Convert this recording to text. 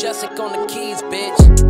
Jessica on the keys, bitch.